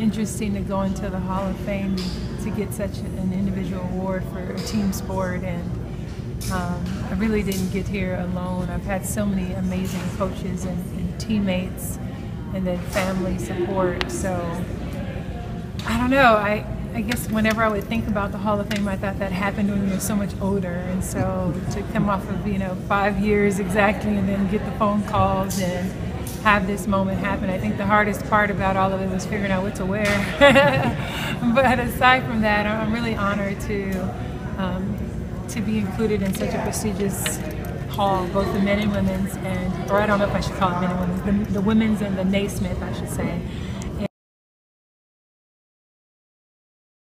interesting to go into the Hall of Fame to get such an individual award for a team sport. And I really didn't get here alone. I've had so many amazing coaches and teammates, and then family support. So I don't know. I guess whenever I would think about the Hall of Fame, I thought that happened when you're so much older. And so to come off of 5 years exactly, and then get the phone calls and have this moment happen. I think the hardest part about all of it was figuring out what to wear. But aside from that, I'm really honored to be included in such a prestigious hall, both the men and women's, and, or I don't know if I should call it men and women's, the women's and the Naismith, I should say.